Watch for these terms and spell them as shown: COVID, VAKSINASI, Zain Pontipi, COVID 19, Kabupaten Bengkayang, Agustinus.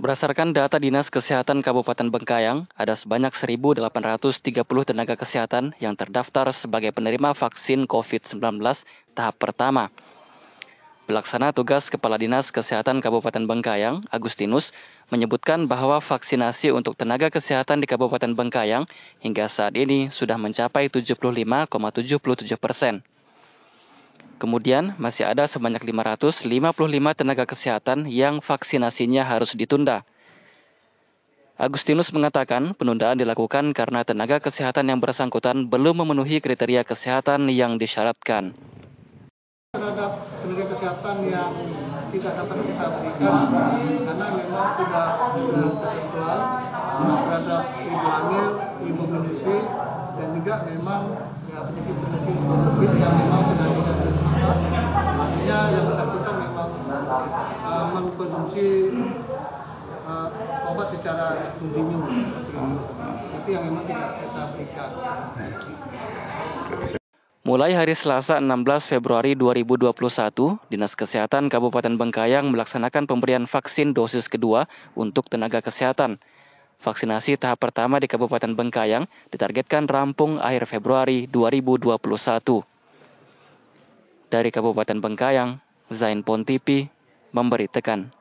Berdasarkan data Dinas Kesehatan Kabupaten Bengkayang, ada sebanyak 1.830 tenaga kesehatan yang terdaftar sebagai penerima vaksin COVID-19 tahap pertama. Pelaksana tugas Kepala Dinas Kesehatan Kabupaten Bengkayang, Agustinus, menyebutkan bahwa vaksinasi untuk tenaga kesehatan di Kabupaten Bengkayang hingga saat ini sudah mencapai 75,77%. Kemudian, masih ada sebanyak 555 tenaga kesehatan yang vaksinasinya harus ditunda. Agustinus mengatakan penundaan dilakukan karena tenaga kesehatan yang bersangkutan belum memenuhi kriteria kesehatan yang disyaratkan. Terhadap tenaga kesehatan yang tidak dapat kita berikan, karena memang tidak tertentual terhadap ibu hamil, ibu menyusui, dan juga memang penyakit-penyakit COVID yang memang tidak tertentual. Artinya yang bersangkutan memang mengkonsumsi obat secara kontinu. Itu yang memang tidak kita berikan. Mulai hari Selasa 16 Februari 2021, Dinas Kesehatan Kabupaten Bengkayang melaksanakan pemberian vaksin dosis kedua untuk tenaga kesehatan. Vaksinasi tahap pertama di Kabupaten Bengkayang ditargetkan rampung akhir Februari 2021. Dari Kabupaten Bengkayang, Zain Pontipi memberitakan.